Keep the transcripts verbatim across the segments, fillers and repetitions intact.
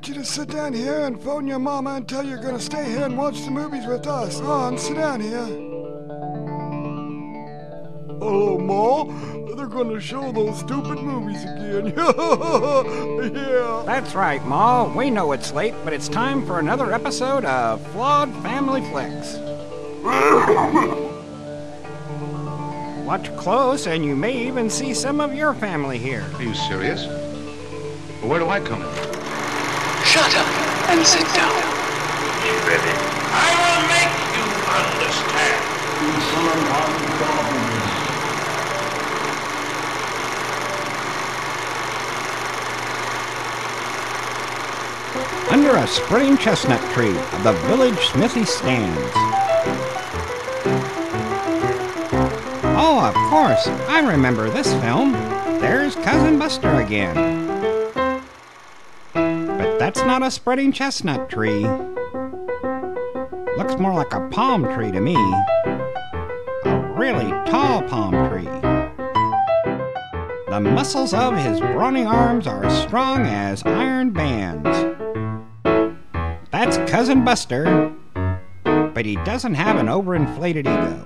want you to sit down here and phone your mama and tell her you're gonna stay here and watch the movies with us. On, sit down here. Hello, Ma. They're gonna show those stupid movies again. Yeah. That's right, Ma. We know it's late, but it's time for another episode of Flawed Family Flicks. Watch close, and you may even see some of your family here. Are you serious? Where do I come in? Shut up and sit down. Be ready. I will make you understand. Under a spreading chestnut tree, the village smithy stands. Oh, of course, I remember this film. There's Cousin Buster again. That's not a spreading chestnut tree. Looks more like a palm tree to me. A really tall palm tree. The muscles of his brawny arms are strong as iron bands. That's Cousin Buster, but he doesn't have an overinflated ego.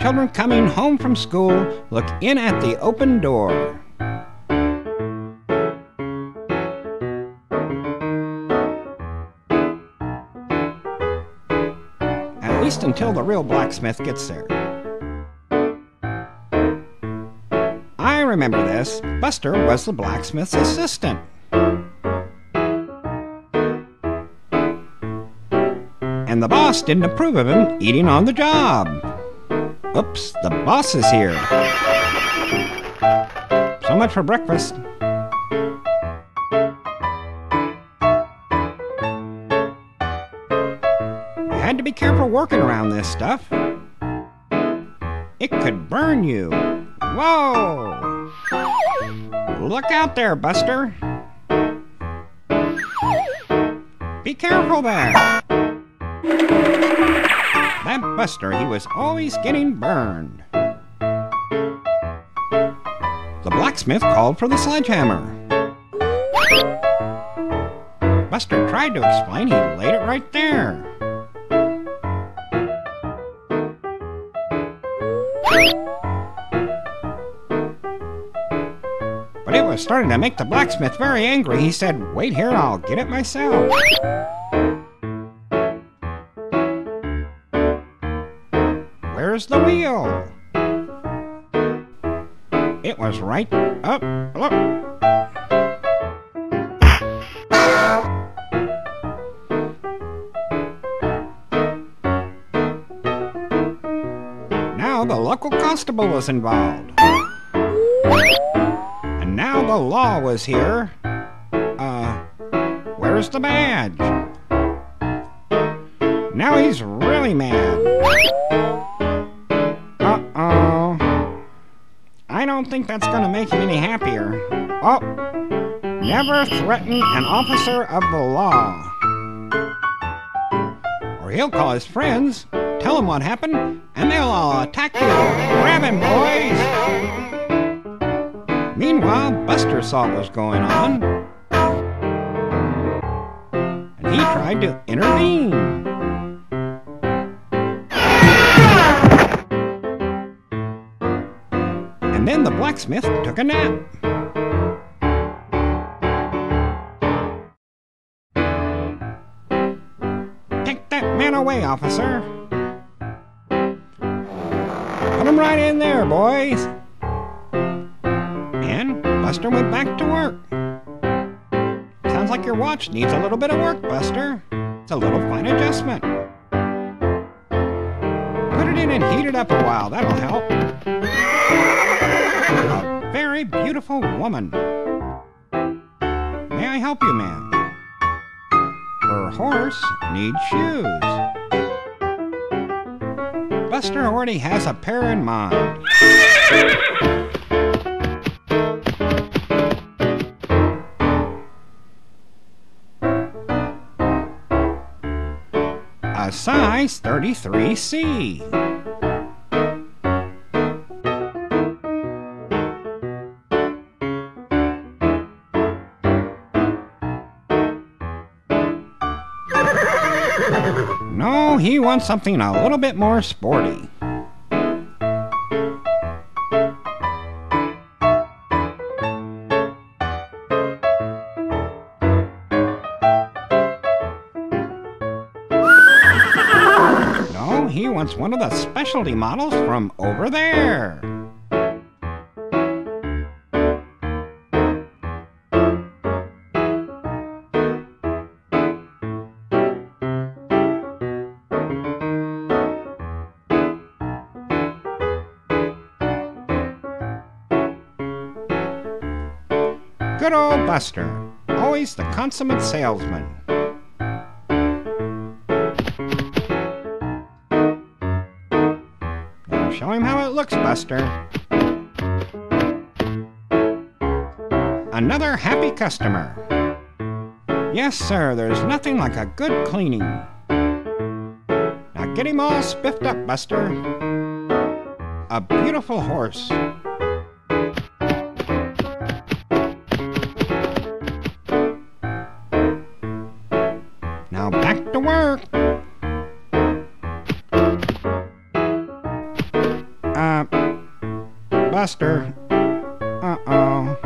Children coming home from school look in at the open door. At least until the real blacksmith gets there. I remember this. Buster was the blacksmith's assistant. And the boss didn't approve of him eating on the job. Oops, the boss is here. So much for breakfast. You had to be careful working around this stuff. It could burn you. Whoa! Look out there, Buster. Be careful there. That Buster, he was always getting burned. The blacksmith called for the sledgehammer. Buster tried to explain, he laid it right there. But it was starting to make the blacksmith very angry. He said, "Wait here, I'll get it myself." Where's the wheel? It was right up. Look. Now the local constable was involved. And now the law was here. Uh, where's the badge? Now he's really mad. I don't think that's gonna make him any happier. Oh, never threaten an officer of the law. Or he'll call his friends, tell them what happened, and they'll all attack you. Grab him, boys! Meanwhile, Buster saw what was going on. And he tried to intervene. And then the blacksmith took a nap. Take that man away, officer. Put him right in there, boys. And Buster went back to work. Sounds like your watch needs a little bit of work, Buster. It's a little fine adjustment. Put it in and heat it up a while, that'll help. A very beautiful woman. May I help you, ma'am? Her horse needs shoes. Buster already has a pair in mind. A size thirty-three C. Now he wants something a little bit more sporty. No, he wants one of the specialty models from over there. Good old Buster, always the consummate salesman. Now show him how it looks, Buster. Another happy customer. Yes, sir, there's nothing like a good cleaning. Now get him all spiffed up, Buster. A beautiful horse. Now back to work. Uh, Buster. Uh-oh.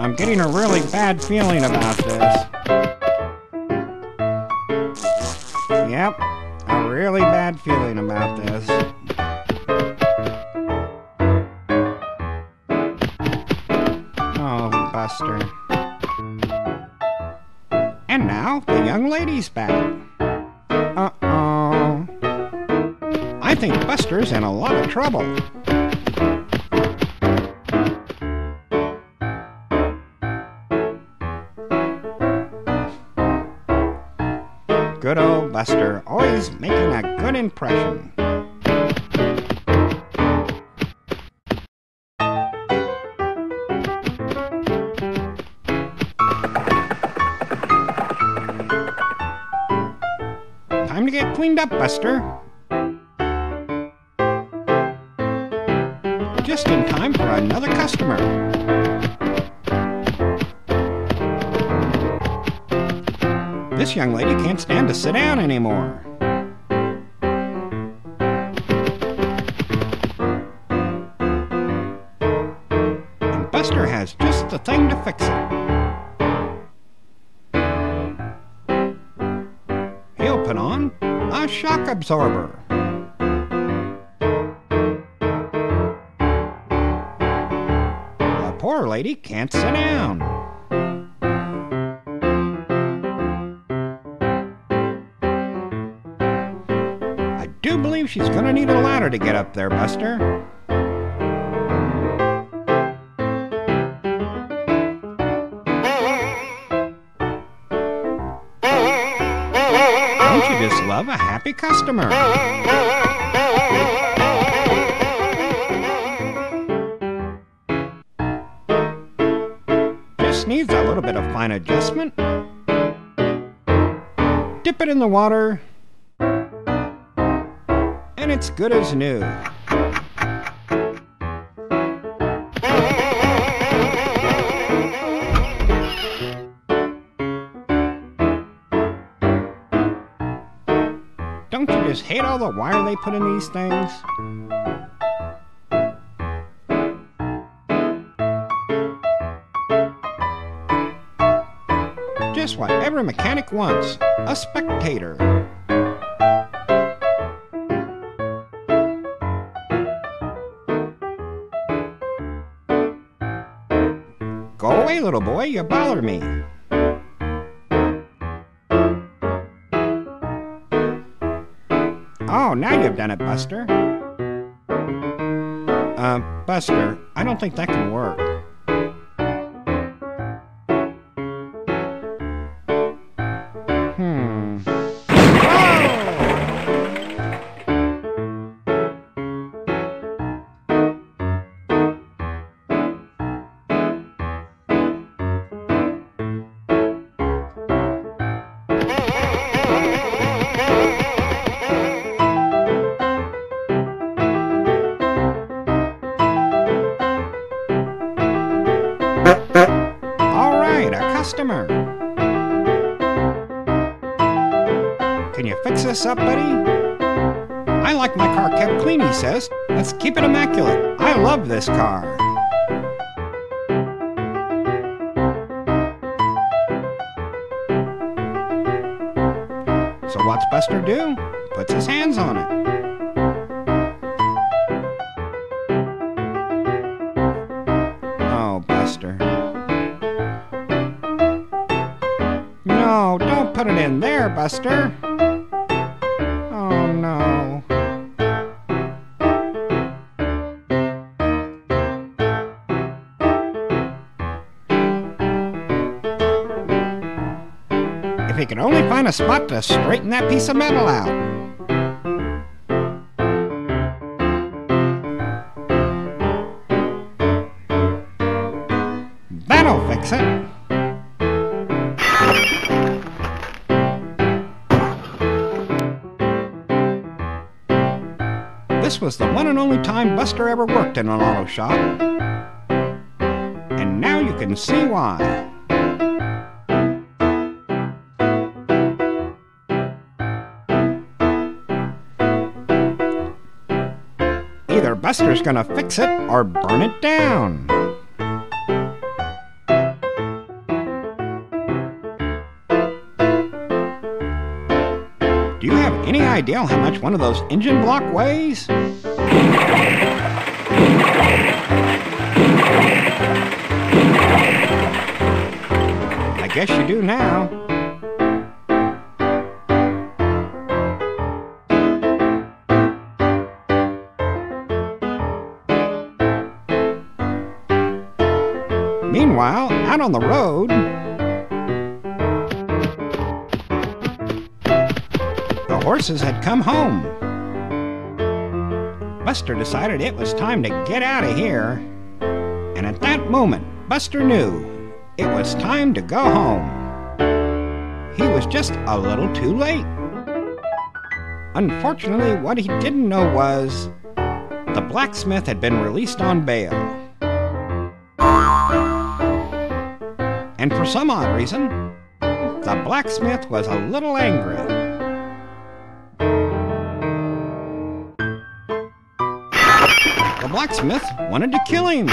I'm getting a really bad feeling about this. Yep, a really bad feeling about this. Oh, Buster. And now, the young lady's back. Uh-oh. I think Buster's in a lot of trouble. Good old Buster, always making a good impression. Time to get cleaned up, Buster. Just in time for another customer. This young lady can't stand to sit down anymore. And Buster has just the thing to fix it. Put on a shock absorber. The poor lady can't sit down. I do believe she's gonna need a ladder to get up there, Buster. Don't you just love a happy customer? Just needs a little bit of fine adjustment. Dip it in the water, and it's good as new. Don't you just hate all the wire they put in these things? Just what every mechanic wants, a spectator. Go away, little boy, you bother me. Oh, now you've done it, Buster. Uh, Buster, I don't think that can work. Hmm. Customer. Can you fix this up, buddy? I like my car kept clean, he says. Let's keep it immaculate. I love this car. So what's Buster do? Puts his hands on it. No, don't put it in there, Buster. Oh, no. If he could only find a spot to straighten that piece of metal out. That'll fix it. This was the one and only time Buster ever worked in an auto shop. And now you can see why. Either Buster's gonna fix it or burn it down. Do you have any idea how much one of those engine block weighs? I guess you do now. Meanwhile, out on the road, horses had come home. Buster decided it was time to get out of here. And at that moment, Buster knew it was time to go home. He was just a little too late. Unfortunately, what he didn't know was the blacksmith had been released on bail. And for some odd reason, the blacksmith was a little angry. The blacksmith wanted to kill him.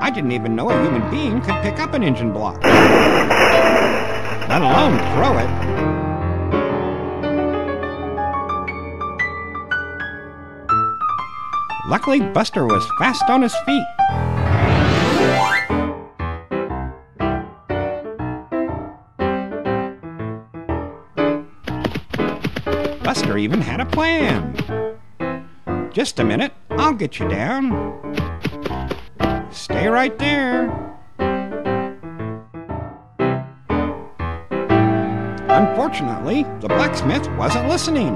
I didn't even know a human being could pick up an engine block, let alone throw it. Luckily, Buster was fast on his feet. Buster even had a plan. Just a minute, I'll get you down. Stay right there. Unfortunately, the blacksmith wasn't listening.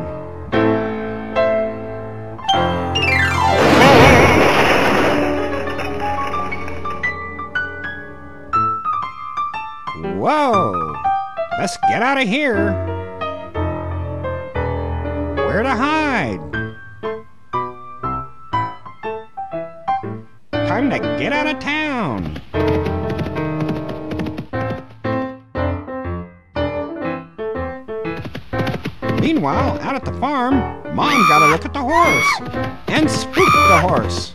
Whoa! Let's get out of here. Where to hide? Time to get out of town. Meanwhile, out at the farm, Mom got a look at the horse and spooked the horse.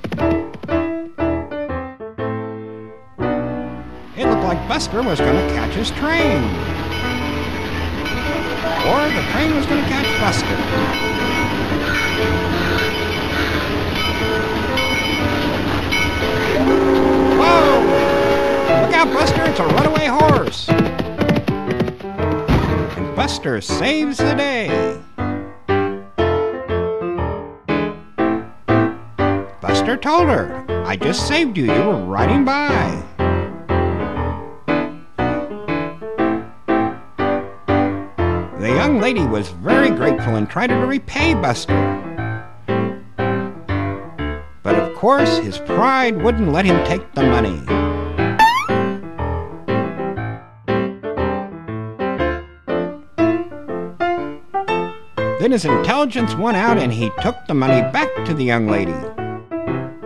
It looked like Buster was going to catch his train. Or the train was going to catch Buster. Whoa! Look out, Buster, it's a runaway horse. And Buster saves the day. Buster told her, I just saved you, you were riding by. The young lady was very grateful and tried to repay Buster. But of course, his pride wouldn't let him take the money. Then his intelligence won out and he took the money back to the young lady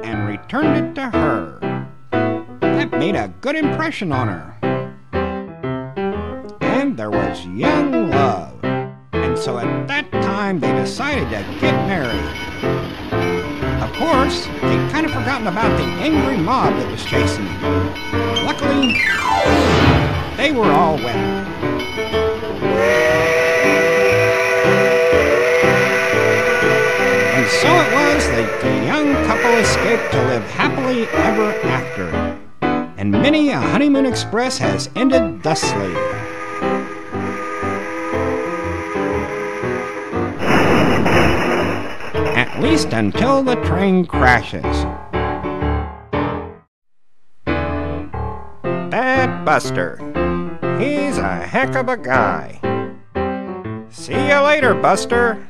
and returned it to her. That made a good impression on her. there was young love, and so at that time they decided to get married. Of course, they'd kind of forgotten about the angry mob that was chasing them. Luckily, they were all wet. And so it was that the young couple escaped to live happily ever after. And many a honeymoon express has ended thusly. At least until the train crashes. That Buster. He's a heck of a guy. See you later, Buster.